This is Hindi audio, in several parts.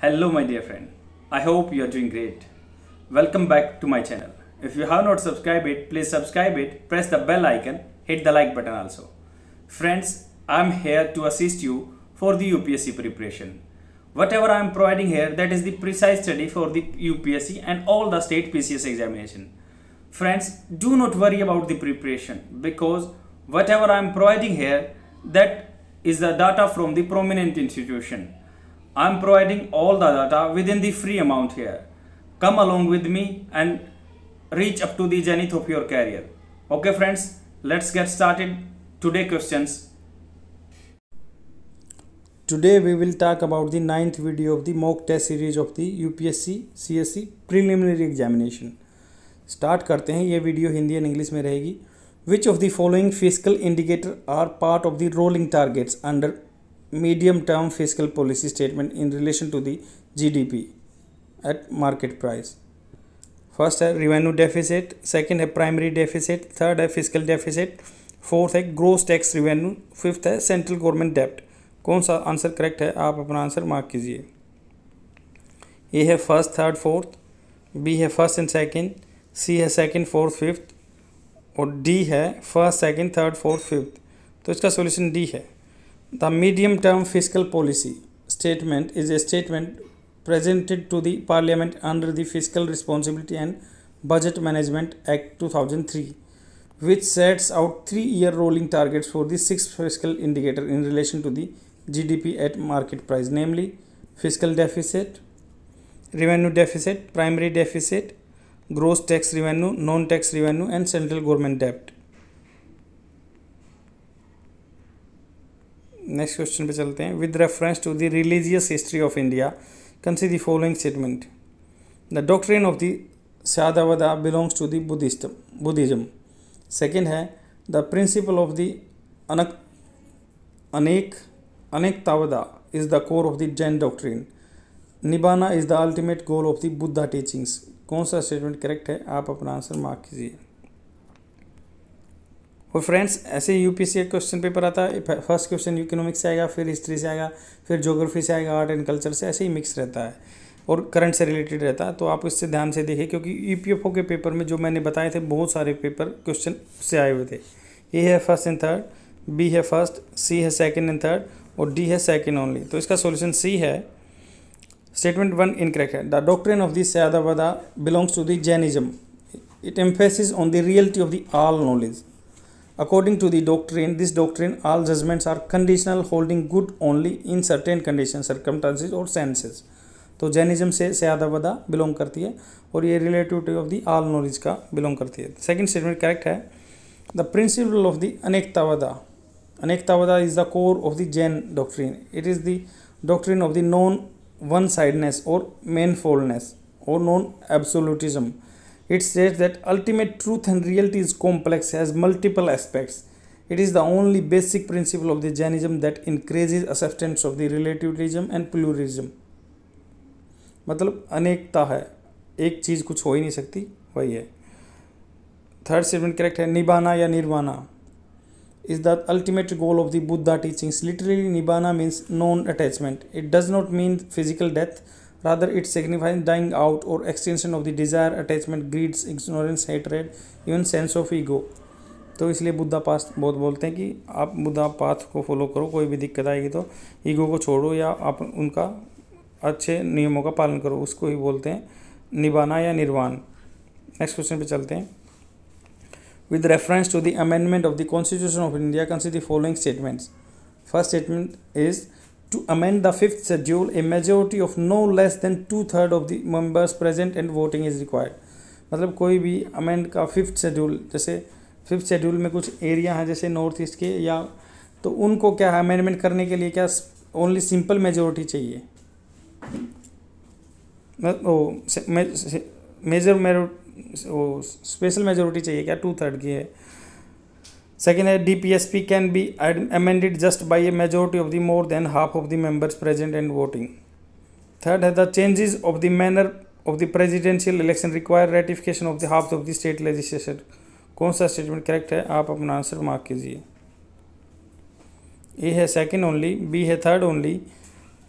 Hello my dear friend, I hope you are doing great. Welcome back to my channel. If you have not subscribed it, please subscribe it, press the bell icon, hit the like button also. Friends, I am here to assist you for the UPSC preparation. Whatever I am providing here, that is the precise study for the UPSC and all the state PCS examination. Friends, do not worry about the preparation because whatever I am providing here, that is the data from the prominent institution. I am providing all the data within the free amount here. Come along with me and reach up to the zenith of your career. Okay friends, let's get started. Today questions. Today we will talk about the 9th video of the mock test series of the UPSC CSE preliminary examination. Start करते हैं. ये वीडियो हिंदी एंड इंग्लिश में रहेगी. Which of the following fiscal indicator are part of the rolling targets under medium term fiscal policy statement in relation to the GDP at market price? First है रिवेन्यू डेफिसिट, सेकंड है प्राइमरी डेफिसिट, थर्ड है फिस्कल डेफिसिट, फोर्थ है ग्रोस टैक्स रिवेन्यू, फिफ्थ है सेंट्रल गवर्नमेंट डेप्ट. कौन सा आंसर करेक्ट है? आप अपना आंसर मार्क कीजिए. ए है फर्स्ट थर्ड फोर्थ, बी है फर्स्ट एंड सेकंड, सी है सेकंड फोर्थ फिफ्थ और डी है first second third fourth fifth. तो इसका सोल्यूशन डी है. The medium term fiscal policy statement is a statement presented to the Parliament under the Fiscal Responsibility and Budget Management Act 2003, which sets out 3-year rolling targets for the sixth fiscal indicator in relation to the GDP at market price, namely fiscal deficit, revenue deficit, primary deficit, gross tax revenue, non-tax revenue and central government debt. Next question पे चलते हैं. With reference to the religious history of India, consider the following statement. The doctrine of the Satavahanas belongs to the Buddhism. Second है the principle of the Anekantavada is the core of the Jain doctrine. Nirvana is the ultimate goal of the Buddha teachings. कौन सा statement correct है? आप अपना answer mark कीजिए. और फ्रेंड्स ऐसे यूपीएससी का क्वेश्चन पेपर आता है. फर्स्ट क्वेश्चन इकोनॉमिक्स से आएगा, फिर हिस्ट्री से आएगा, फिर ज्योग्राफी से आएगा, आर्ट एंड कल्चर से, ऐसे ही मिक्स रहता है और करंट से रिलेटेड रहता है. तो आप इससे ध्यान से देखिए क्योंकि ईपीएफओ के पेपर में जो मैंने बताए थे बहुत सारे पेपर क्वेश्चन से आए हुए थे. ए है फर्स्ट एंड थर्ड, बी है फर्स्ट, सी है सेकेंड एंड थर्ड और डी है सेकेंड ओनली. तो इसका सोल्यूशन सी है. स्टेटमेंट वन इनकरेक्ट है. The doctrine of the Syadvada belongs to the Jainism. It emphasis on the reality of the all knowledge. According to the doctrine, all judgments are conditional, holding good only in certain conditions, circumstances और senses. तो जैनिज्म से सयादावादा बिलोंग करती है और ये relativity of the all knowledge का बिलोंग करती है. सेकंड स्टेटमेंट करेक्ट है. The principle of the Anekantavada is the core of the Jain doctrine. It is the doctrine of the non one sidedness और मैनफोल्डनेस और non absolutism. It states that ultimate truth and reality is complex, has multiple aspects. It is the only basic principle of the Jainism that increases acceptance of the relativism and pluralism. मतलब अनेकता है, एक चीज़ कुछ हो ही नहीं सकती, वही है. थर्ड स्टेटमेंट करेक्ट है. निबाना या nirvana is the ultimate goal of the Buddha teachings. Literally nibbana means non-attachment. It does not mean physical death. Rather, it signifies dying out or extinction of the desire, attachment, greed, ignorance, hatred, even sense of ego. तो इसलिए बुद्धा पाथ बहुत बोलते हैं कि आप बुद्धा पाथ को फॉलो करो. कोई भी दिक्कत आएगी तो ईगो को छोड़ो या आप उनका अच्छे नियमों का पालन करो, उसको ही बोलते हैं निबाना या निर्वाण. नेक्स्ट क्वेश्चन पे चलते हैं. With reference to the amendment of the constitution of India, consider the following statements. First statement is to amend the Fifth Schedule, a majority of no less than 2/3 of the members present and voting is required. मतलब कोई भी अमेंड का फिफ्थ शेड्यूल, जैसे फिफ्थ शेड्यूल में कुछ एरिया हैं जैसे नॉर्थ ईस्ट के या, तो उनको क्या है अमेंडमेंट करने के लिए क्या ओनली सिंपल मेजोरिटी चाहिए, स्पेशल मेजोरिटी चाहिए क्या? 2/3 की है. सेकेंड है DPSP can be amended just by a majority of the more than half of the members present and voting. Third है the changes of the manner of the presidential election require ratification of the half of the state legislation. कौन सा स्टेटमेंट करेक्ट है? आप अपना आंसर मार्क कीजिए. ए है सेकेंड ओनली, बी है थर्ड ओनली,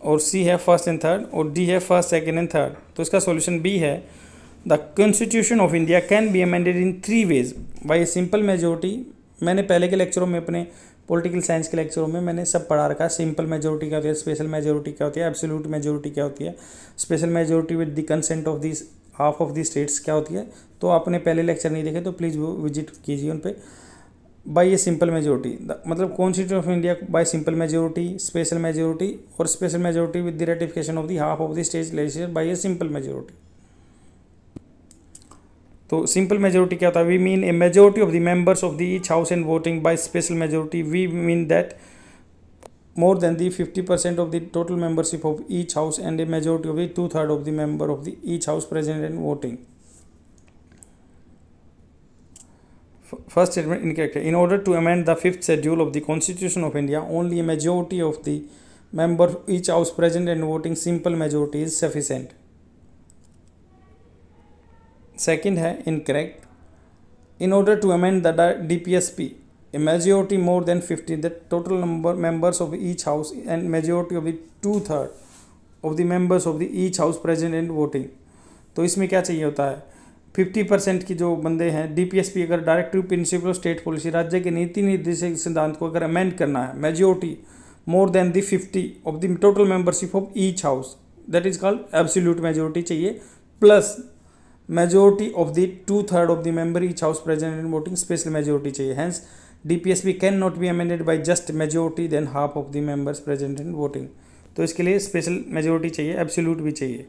और सी है फर्स्ट एंड थर्ड और डी है फर्स्ट सेकेंड एंड थर्ड। तो इसका सॉल्यूशन बी है। The constitution of India can be amended in three ways by a simple majority. मैंने पहले के लेक्चरों में अपने पॉलिटिकल साइंस के लेक्चरों में मैंने सब पढ़ा रखा है। सिंपल मेजोरिटी क्या होती है, स्पेशल मेजोरिटी क्या होती है, एब्सोल्यूट मेजोरिटी क्या होती है, special majority with the consent of this half of the states क्या होती है। तो आपने पहले लेक्चर नहीं देखे तो प्लीज़ वो विजिट कीजिए उन पर। बाय ए सिंपल मेजोरिटी मतलब constitution of India by simple majority, special majority और special majority with the ratification of the half of the state legislature by a simple majority. तो सिंपल मेजोरिटी क्या होता है, we mean a majority of the members of the each house and voting by special majority we mean that more than the 50% of the total membership of each house and a majority of the 2/3 of the member of the each house present and voting. First statement incorrect. In order to amend the fifth schedule of the Constitution of India, only a majority of the member each house present and voting, simple majority is sufficient. Second है incorrect. In order to amend the DPSP, a majority more than 50, the total number members of each house and majority of the 2/3 of the members of the each house present and voting. तो इसमें क्या चाहिए होता है, 50% की जो बंदे हैं डीपीएसपी अगर directive principle of state policy राज्य के नीति निर्देशक सिद्धांत को अगर अमेंड करना है, majority more than the 50 of the total membership of each house that is called absolute majority चाहिए, plus majority of the 2/3 of the member each house present and voting special majority चाहिए। Hence DPSP can not be amended by just majority then half of the members present and voting. तो इसके लिए स्पेशल मेजोरिटी चाहिए, एब्सोल्यूट भी चाहिए।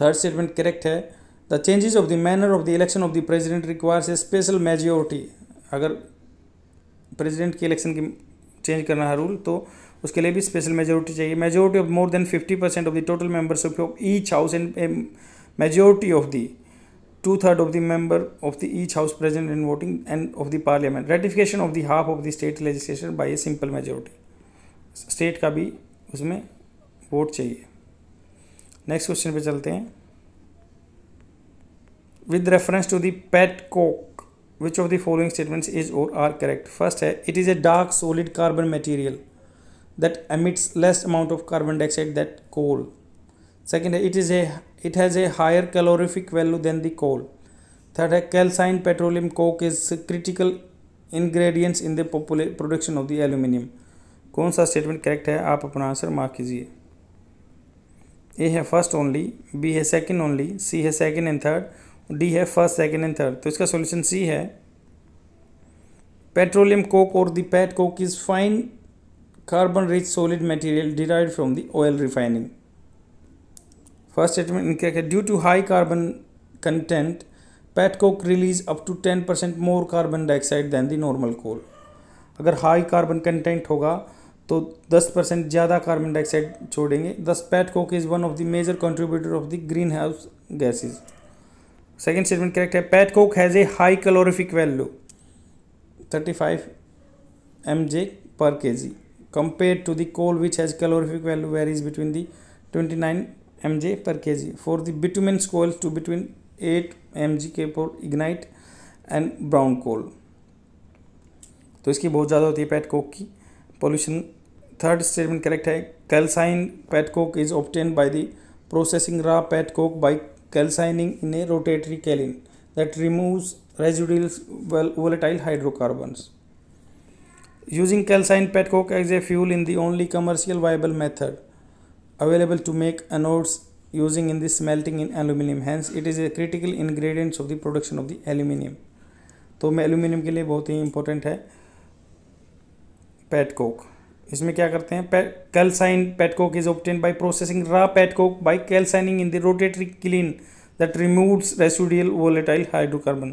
थर्ड स्टेटमेंट करेक्ट है। The changes of the manner of the election of the president requires a special majority. अगर प्रेजिडेंट के इलेक्शन की चेंज करना है रूल तो उसके लिए भी स्पेशल मेजोरिटी चाहिए। Majority of more than 50% of the total membership of each house and majority of the 2/3 of the member of the each house present and voting and of the parliament. Ratification of the half of the state legislature by a simple majority, state का भी उसमें वोट चाहिए। नेक्स्ट क्वेश्चन पर चलते हैं। With reference to the pet coke, which of the following statements is or are correct? First है, it is a dark solid carbon material that emits less amount of carbon dioxide than coal. Second है, it has a higher calorific value than the coal. Third है, calcined petroleum coke is a critical ingredients in the production of the aluminium. कौन सा statement correct है, आप अपना answer mark कीजिए। A है first only, B है second only, C है second and third, डी है फर्स्ट सेकेंड एंड थर्ड। तो इसका सॉल्यूशन सी है। पेट्रोलियम कोक और the pet coke is fine carbon rich solid material derived from the oil refining. First statement incorrect है। Due to high carbon content pet coke release up to 10% more carbon dioxide than the normal coal. अगर हाई कार्बन कंटेंट होगा तो 10% ज़्यादा कार्बन डाइऑक्साइड छोड़ेंगे। Thus pet coke is one of the major contributor of the green house gases. Second statement correct है। Pet coke has a high calorific value 35 MJ per kg compare to the coal which has calorific value varies between the 29 MJ per kg for the bituminous coal to between 8 MJ के for ignite and brown coal. तो इसकी बहुत ज़्यादा होती है पेट कोक की पॉल्यूशन। थर्ड स्टेटमेंट करेक्ट है। Calcine pet coke is obtain by the processing raw pet coke by calcining in a rotatory kiln that removes residual volatile hydrocarbons. Using calcined petcoke as a fuel in the only commercial viable method available to make anodes using in the smelting in aluminium. Hence, it is a critical ingredient of the production of the aluminium. तो मैं aluminium के लिए बहुत ही important है petcoke. इसमें क्या करते हैं, calcine petcoke is obtain by processing raw petcoke by calcining in the rotatory kiln that removes residual volatile hydrocarbon.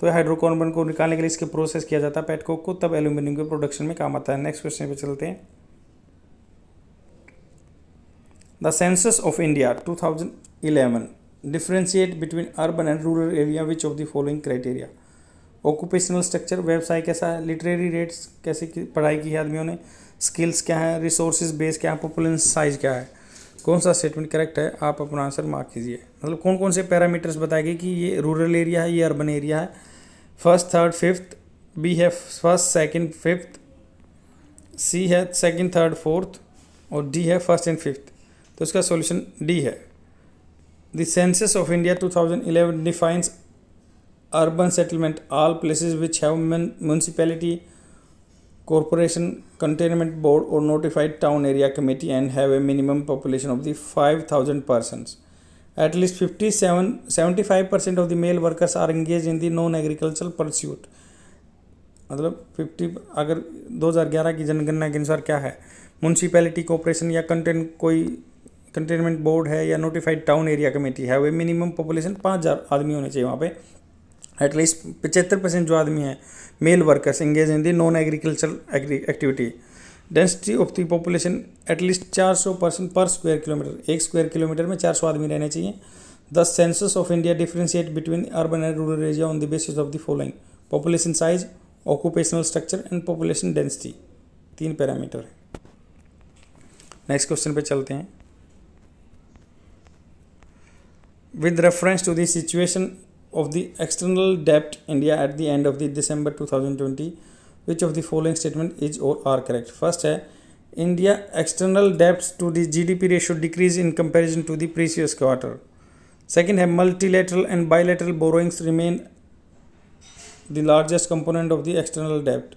तो हाइड्रोकार्बन को निकालने के लिए इसके प्रोसेस किया जाता है पेटकोक को, तब एल्यूमिनियम के प्रोडक्शन में काम आता है। नेक्स्ट क्वेश्चन पे चलते हैं। The census of India 2011 differentiate between urban and rural area which of the following criteria. Occupational structure, व्यवसाय कैसा है, लिटरेरी रेट्स, कैसे पढ़ाई की है आदमियों ने, स्किल्स क्या है, रिसोर्सेज बेस क्या है, पॉपुलेशन साइज क्या है। कौन सा स्टेटमेंट करेक्ट है, आप अपना आंसर मार्क कीजिए। मतलब कौन कौन से पैरामीटर्स बताएंगे कि ये रूरल एरिया है, ये अर्बन एरिया है। फर्स्ट थर्ड फिफ्थ, बी है फर्स्ट सेकंड फिफ्थ, सी है सेकंड थर्ड फोर्थ और डी है फर्स्ट एंड फिफ्थ, तो इसका सॉल्यूशन डी है। The census of India 2011 defines urban settlement all places which have municipality corporation cantonment board और notified town area committee and have a minimum population of the 5,000 persons. At least 75% of the male workers are engaged in the non-agricultural pursuit। मतलब 50 अगर 2011 की जनगणना के अनुसार क्या है, म्यूनसिपैलिटी कॉरपोरेशन या कोई कंटेनमेंट बोर्ड है या नोटिफाइड टाउन एरिया कमेटी है, वे मिनिमम पॉपुलेशन 5,000 आदमी होने चाहिए वहाँ पे। एटलीस्ट 75% जो आदमी हैं male workers engage in the non agricultural activity. Density of the population at least 400 person per square kilometre, एक स्क्वायर किलोमीटर में 400 आदमी रहने चाहिए। The census of India differentiate between urban and rural area on the basis of the following population size, occupational structure and population density, तीन पैरामीटर है। नेक्स्ट क्वेश्चन पे चलते हैं। With reference to the situation of the external debt India at the end of the December 2020, which of the following statement is or are correct? First hai India external debts to the GDP ratio decrease in comparison to the previous quarter. Second hai multilateral and bilateral borrowings remain the largest component of the external debt.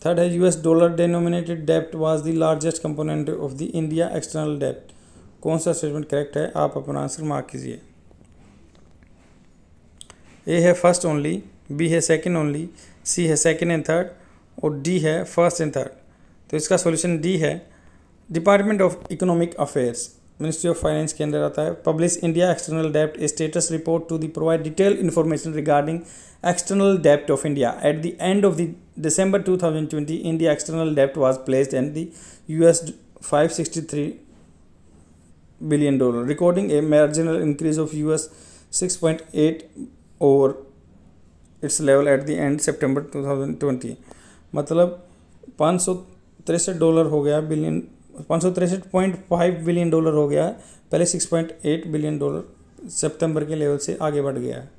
Third hai US dollar denominated debt was the largest component of the India external debt. कौन सा स्टेटमेंट करेक्ट है, आप अपना आंसर मार्क कीजिए। ए है फर्स्ट ओनली, बी है सेकेंड ओनली, सी है सेकेंड एंड थर्ड और डी है फर्स्ट एंड थर्ड, तो इसका सॉल्यूशन डी है। Department of economic affairs ministry of finance के अंदर आता है। Publish India external dept status report to the provide detail information regarding external dept of India at the end of the December 2020। India external dept was placed at the $563 billion recording a marginal increase of $6.8 और its level at the end September 2020। मतलब $563 हो गया बिलियन, $563.5 बिलियन हो गया, पहले $6.8 बिलियन सितंबर के लेवल से आगे बढ़ गया है।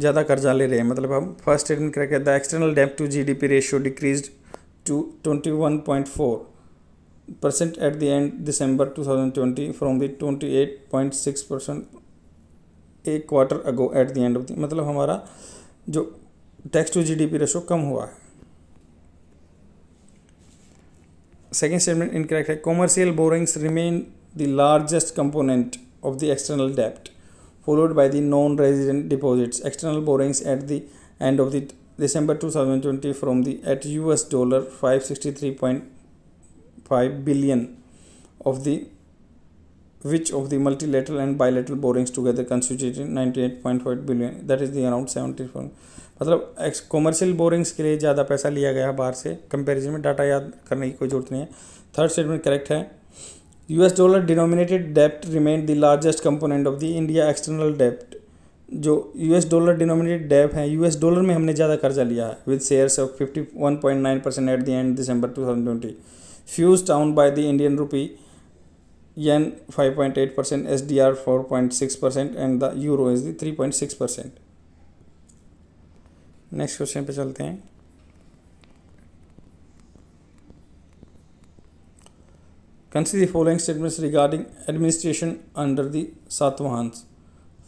ज़्यादा कर्जा ले रहे हैं, मतलब हम फर्स्ट स्टेटमेंट करेक्ट है। द एक्सटर्नल डेप्ट to GDP ratio decrease to 21.4% at the end December 2020 from the 28.6% एक quarter ago at the end of the, मतलब हमारा जो टैक्स टू GDP रेशो कम हुआ है। सेकेंड स्टेटमेंट इनकरेक्ट है। Commercial borrowings remain the largest component of the external डेप्ट followed by the non resident deposits. External borrowings at the end of the December 2020 from the at $563.5 billion of the which of the multilateral and bilateral borrowings together constitute 98.5 billion, that is the around 74। मतलब कॉमर्शियल बोरिंग्स के लिए ज़्यादा पैसा लिया गया बाहर से कंपैरिजन में, डाटा याद करने की कोई ज़रूरत नहीं है। थर्ड स्टेटमेंट करेक्ट है। US dollar denominated dept remain the largest component of the India external डेप्ट। जो US डॉलर डिनोमिनेटेड डेप्ट है, US डॉलर में हमने ज़्यादा कर्जा लिया है with shares of 51.9% at the end December 2020 fuse down by the Indian rupee yen 5.8%, SDR 4.6% and the euro is the 3.6%। Next question पे चलते हैं। Consider the following statements regarding administration under the Satavahanas.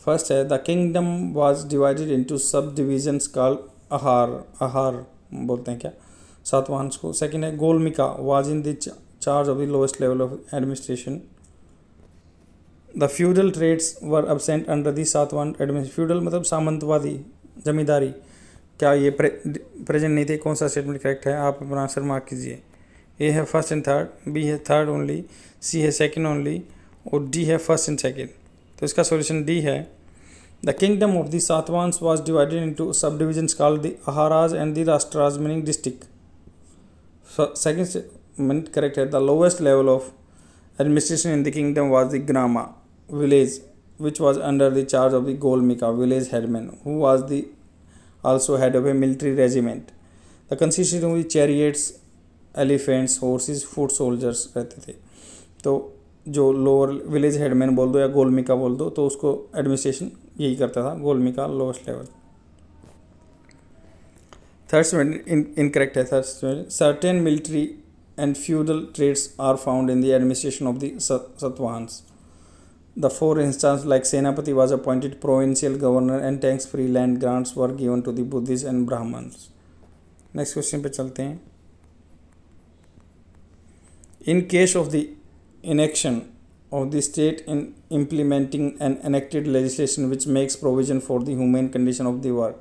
First है the kingdom was divided into sub divisions called ahara बोलते हैं क्या सातवाहन्स को। सेकेंड है gaulmika was in the charge of the lowest level of administration. The feudal traits were absent under the Satavahana administration. Feudal मतलब सामंतवादी जमींदारी, क्या ये प्रेजेंट नहीं थे। कौन सा स्टेटमेंट करेक्ट है, आप अपना आंसर मार्क कीजिए। ए है फर्स्ट एंड थर्ड, बी है थर्ड ओनली, सी है सेकंड ओनली और डी है फर्स्ट एंड सेकंड, तो इसका सॉल्यूशन डी है। The kingdom of the Satavahanas was divided into sub divisions called the aharas and the rashtras meaning district. Second minute correct है। The lowest level of administration in the kingdom was the grama village which was under the charge of the gaulmika village headman who was the also head of a military regiment. The consisted of the chariots elephants horses foot soldiers रहते थे। तो जो लोअर विलेज हेडमैन बोल दो या गोलमिका बोल दो, तो उसको एडमिनिस्ट्रेशन यही करता था, gaulmika lowest level. Third statement incorrect है। Third statement certain military and feudal traits are found in the administration of the Satvahans. The four instances like Senapati was appointed provincial governor and tax-free land grants were given to the Buddhists and Brahmins. Next question पे चलते हैं. In case of the inaction of the state in implementing an enacted legislation which makes provision for the humane condition of the work,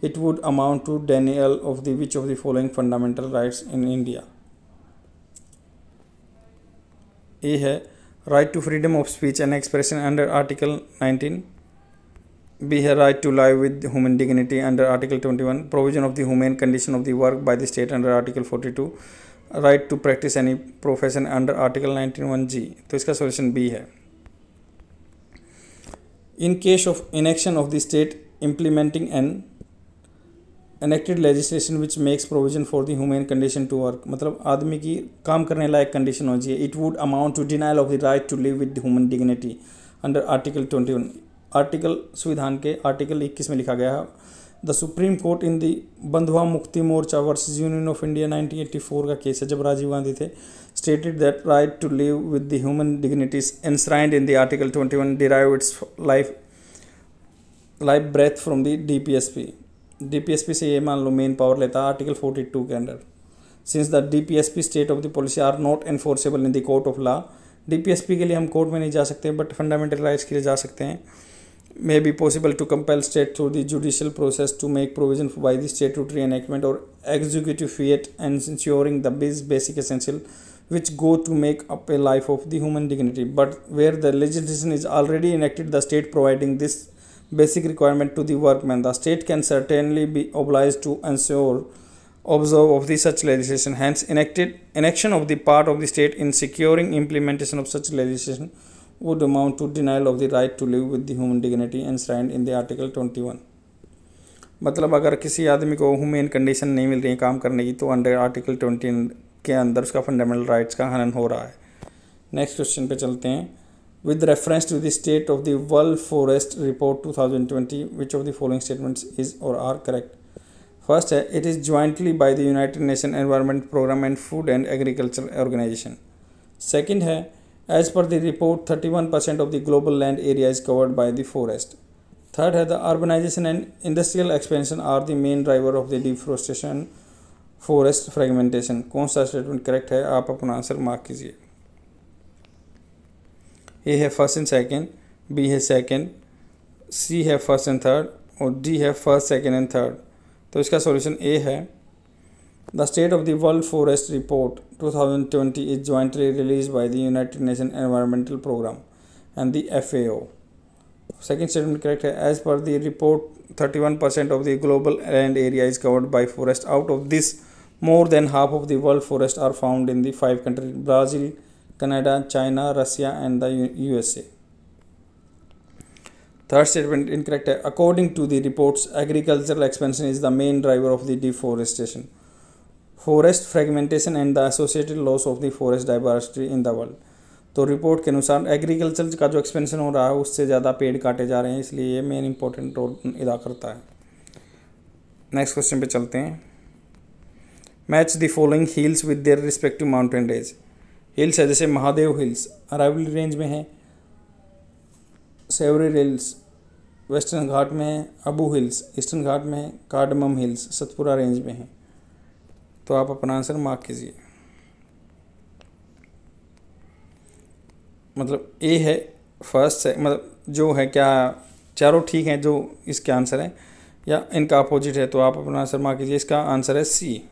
it would amount to denial of the which of the following fundamental rights in India? A है right to freedom of speech and expression under Article 19. B है right to life with human dignity under Article 21. Provision of the humane condition of the work by the state under Article 42. Right to practice any profession under Article 19(1)(g). तो इसका solution B है. In case of inaction of the state implementing an enacted legislation which makes provision for the humane condition to work, मतलब आदमी की काम करने लायक कंडीशन हो जाए, it would amount to denial of the right to live with human dignity under Article 21. Article संविधान के आर्टिकल 21 में लिखा गया है. The supreme court in the Bandhua Mukti Morcha versus union of India 1984 का केस है जब राजीव गांधी थे, stated that right to live with the human dignities enshrined in the article 21 derive its life breath from the DPSP. DPSP से ये मान लो मेन पावर लेता है आर्टिकल 42 के under. Since the DPSP state of the policy are not enforceable in the court of law, DPSP के लिए हम कोर्ट में नहीं जा सकते बट फंडामेंटल राइट्स के लिए जा सकते हैं. May be possible to compel state through the judicial process to make provision by the statutory enactment or executive fiat and ensuring the basic essential which go to make up a life of the human dignity. But where the legislation is already enacted, the state providing this basic requirement to the workman, the state can certainly be obliged to ensure observe of the such legislation. Hence, inaction of the part of the state in securing implementation of such legislation would amount to denial of the right to live with the human dignity enshrined in the Article 21. मतलब अगर किसी आदमी को ह्यूमन कंडीशन नहीं मिल रही है काम करने की तो अंडर आर्टिकल 21 के अंदर उसका फंडामेंटल राइट्स का हनन हो रहा है. नेक्स्ट क्वेश्चन पे चलते हैं. With reference to the state of the world forest report 2020 which of the following statements is और आर करेक्ट. फर्स्ट है it is jointly by the united nation environment programme and food and agriculture organisation. Second है As per the report, 31% of the global land area is covered by the forest. Third है the urbanization and industrial expansion are the main driver of the deforestation, forest fragmentation. कौन सा स्टेटमेंट करेक्ट है? आप अपना आंसर मार्क कीजिए. ए है फर्स्ट एंड सेकेंड, बी है सेकेंड, सी है फर्स्ट एंड थर्ड और डी है फर्स्ट सेकेंड एंड थर्ड. तो इसका सॉल्यूशन ए है. The State of the World Forest Report 2020 is jointly released by the United Nations Environmental Programme and the FAO. Second statement correct. As per the report, 31% of the global land area is covered by forest. Out of this, more than half of the world forests are found in the 5 countries: Brazil, Canada, China, Russia, and the USA. Third statement incorrect. According to the reports, agricultural expansion is the main driver of the deforestation, forest fragmentation and the associated loss of the forest diversity in the world. तो रिपोर्ट के अनुसार एग्रीकल्चर का जो एक्सपेंशन हो रहा है उससे ज़्यादा पेड़ काटे जा रहे हैं, इसलिए ये मेन इंपॉर्टेंट रोल अदा करता है. नेक्स्ट क्वेश्चन पे चलते हैं. Match the following hills with their respective mountain range. Hills है जैसे महादेव हिल्स अरावली रेंज में है, सेवरी हिल्स वेस्टर्न घाट में है, अबू हिल्स ईस्टर्न घाट में है, कार्डमम हिल्स सतपुरा रेंज में है. तो आप अपना आंसर मार्क कीजिए. मतलब ए है फर्स्ट, मतलब जो है क्या चारों ठीक हैं जो इसके आंसर है या इनका अपोजिट है, तो आप अपना आंसर मार्क कीजिए. इसका आंसर है C,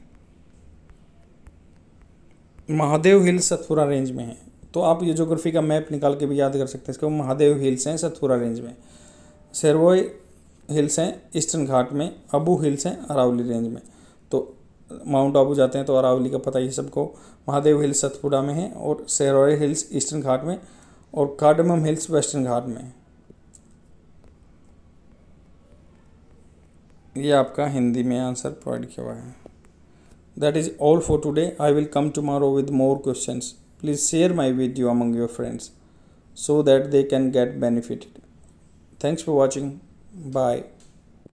Mahadev hills Satpura range में है. तो आप ये ज्योग्राफी का मैप निकाल के भी याद कर सकते हैं इसको. महादेव हिल्स हैं सतपुरा रेंज में, सेरोजी हिल्स हैं ईस्टर्न घाट में, अबू हिल्स हैं अरावली रेंज में. तो माउंट आबू जाते हैं तो अरावली का पता ही सबको. महादेव हिल्स सतपुड़ा में है और सेरोजी हिल्स ईस्टर्न घाट में और कार्डमम हिल्स वेस्टर्न घाट में. ये आपका हिंदी में आंसर प्रोवाइड किया हुआ है. That is all for today. I will come tomorrow with more questions. Please share my video among your friends so that they can get benefited. Thanks for watching. Bye.